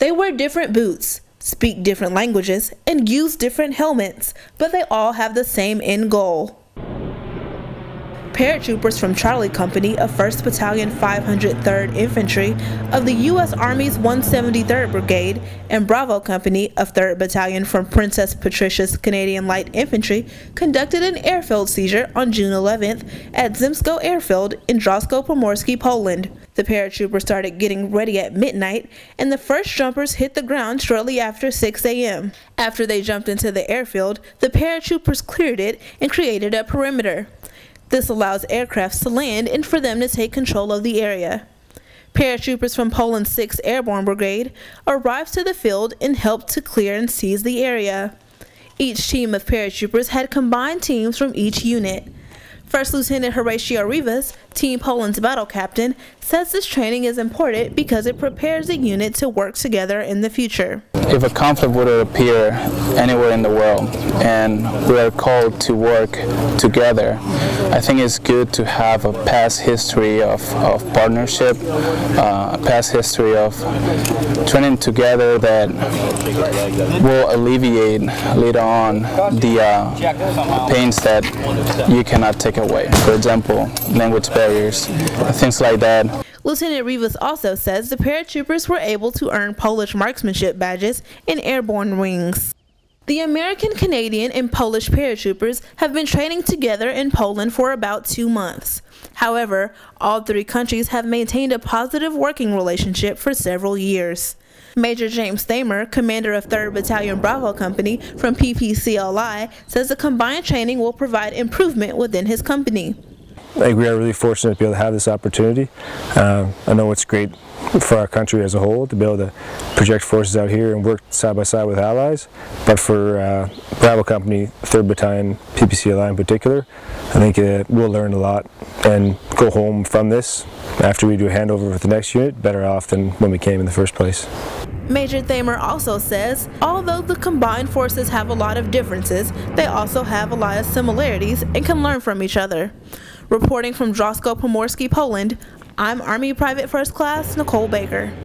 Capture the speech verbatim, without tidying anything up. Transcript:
They wear different boots, speak different languages, and use different helmets, but they all have the same end goal. Paratroopers from Charlie Company of first Battalion five hundred third Infantry of the U S Army's one seventy-third Brigade and Bravo Company of third Battalion from Princess Patricia's Canadian Light Infantry conducted an airfield seizure on June eleventh at Zemsko Airfield in Drawsko Pomorskie, Poland. The paratroopers started getting ready at midnight, and the first jumpers hit the ground shortly after six A M After they jumped into the airfield, the paratroopers cleared it and created a perimeter. This allows aircrafts to land and for them to take control of the area. Paratroopers from Poland's sixth Airborne Brigade arrived to the field and helped to clear and seize the area. Each team of paratroopers had combined teams from each unit. First Lieutenant Horatio Rivas, Team Poland's battle captain, says this training is important because it prepares the unit to work together in the future. If a conflict were to appear anywhere in the world and we are called to work together, I think it's good to have a past history of, of partnership, uh, a past history of training together that will alleviate later on the uh, pains that you cannot take away. For example, language barriers, things like that. Lieutenant Rivas also says the paratroopers were able to earn Polish marksmanship badges and airborne wings. The American, Canadian, and Polish paratroopers have been training together in Poland for about two months. However, all three countries have maintained a positive working relationship for several years. Major James Thamer, commander of third Battalion Bravo Company from P P C L I, says the combined training will provide improvement within his company. I think we are really fortunate to be able to have this opportunity. Uh, I know it's great for our country as a whole to be able to project forces out here and work side by side with allies, but for uh, Bravo Company, third Battalion, P P C L I in particular, I think uh, we'll learn a lot and go home from this after we do a handover with the next unit better off than when we came in the first place. Major Thamer also says, although the combined forces have a lot of differences, they also have a lot of similarities and can learn from each other. Reporting from Drawsko Pomorskie, Poland, I'm Army Private First Class Nicole Baker.